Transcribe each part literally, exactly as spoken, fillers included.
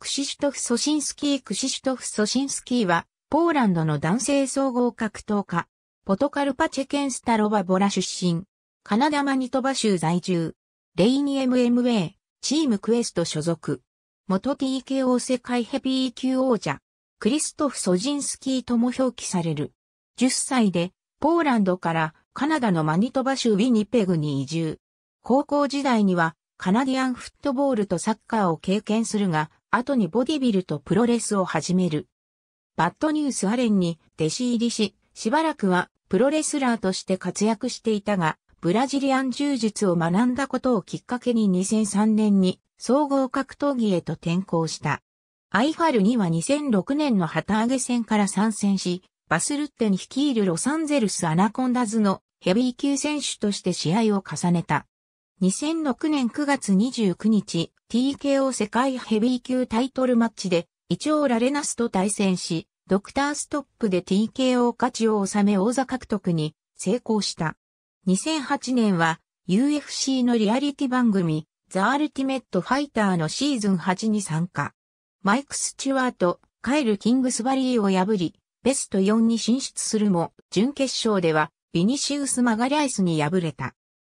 クシシュトフ・ソシンスキークシシュトフ・ソシンスキーは、ポーランドの男性総合格闘家、ポトカルパチェ県スタロバボラ出身、カナダマニトバ州在住、レイニ エムエムエー、チームクエスト所属、元 ティーケーオー 世界ヘビー級王者、クリストフ・ソジンスキーとも表記される。じゅっさいで、ポーランドからカナダのマニトバ州ウィニペグに移住。高校時代には、カナディアンフットボールとサッカーを経験するが、後にボディビルとプロレスを始める。バッドニュース・アレンに弟子入りし、しばらくはプロレスラーとして活躍していたが、ブラジリアン柔術を学んだことをきっかけににせんさんねんに総合格闘技へと転向した。アイエフエルにはにせんろくねんの旗揚げ戦から参戦し、バスルッテン率いるロサンゼルスアナコンダズのヘビー級選手として試合を重ねた。にせんろくねんくがつにじゅうくにち、ティーケーオー 世界ヘビー級タイトルマッチで、イチョウ・ラレナスと対戦し、ドクターストップで ティーケーオー 勝ちを収め王座獲得に成功した。にせんはちねんは、ユーエフシー のリアリティ番組、ザ・アルティメット・ファイターのシーズンはちに参加。マイク・スチュワート、カイル・キングスバリーを破り、ベストよんに進出するも、準決勝では、ビニシウス・マガリャイスに敗れた。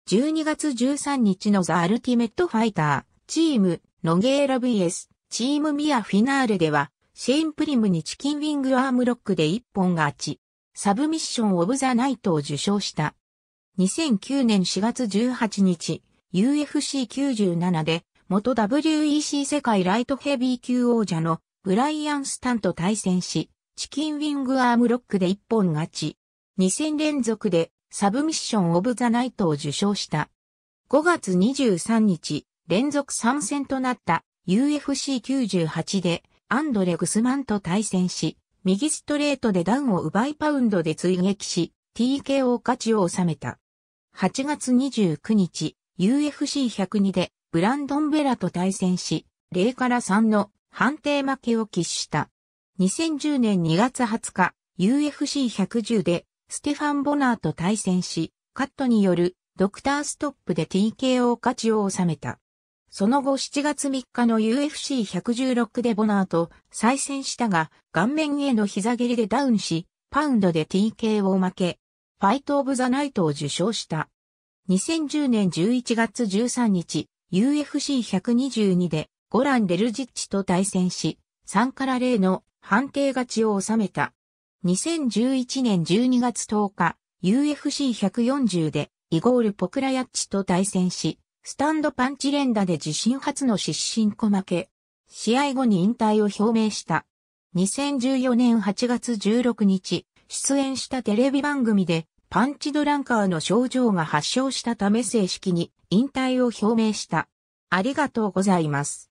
じゅうにがつじゅうさんにちのザ・アルティメット・ファイター、チーム、ノゲーラ ブイエス、チームミアフィナーレでは、シェインプリムにチキンウィングアームロックで一本勝ち、サブミッション・オブ・ザ・ナイトを受賞した。にせんきゅうねんしがつじゅうはちにち、ユーエフシーきゅうじゅうなな で、元 ダブリューイーシー 世界ライトヘビー級王者のブライアン・スタンと対戦し、チキンウィングアームロックで一本勝ち、にせん連続で、サブミッション・オブ・ザ・ナイトを受賞した。ごがつにじゅうさんにち、連続参戦となった ユーエフシーきゅうじゅうはち でアンドレ・グスマンと対戦し、右ストレートでダウンを奪いパウンドで追撃し、ティーケーオー 勝ちを収めた。はちがつにじゅうくにち、ユーエフシーひゃくに でブランドン・ベラと対戦し、ゼロたいさんの判定負けを喫した。にせんじゅうねんにがつはつか、ユーエフシーひゃくじゅう で、ステファン・ボナーと対戦し、カットによるドクターストップで ティーケーオー 勝ちを収めた。その後しちがつみっかの ユーエフシーひゃくじゅうろく でボナーと再戦したが、顔面への膝蹴りでダウンし、パウンドで ティーケーオー 負け、ファイト・オブ・ザ・ナイトを受賞した。にせんじゅうねんじゅういちがつじゅうさんにち、ユーエフシーひゃくにじゅうに でゴラン・デルジッチと対戦し、さんたいゼロの判定勝ちを収めた。にせんじゅういちねんじゅうにがつとおか、ユーエフシーひゃくよんじゅう で、イゴール・ポクラヤッチと対戦し、スタンドパンチ連打で自身初の失神小負け。試合後に引退を表明した。にせんじゅうよねんはちがつじゅうろくにち、出演したテレビ番組で、パンチドランカーの症状が発症したため正式に引退を表明した。ありがとうございます。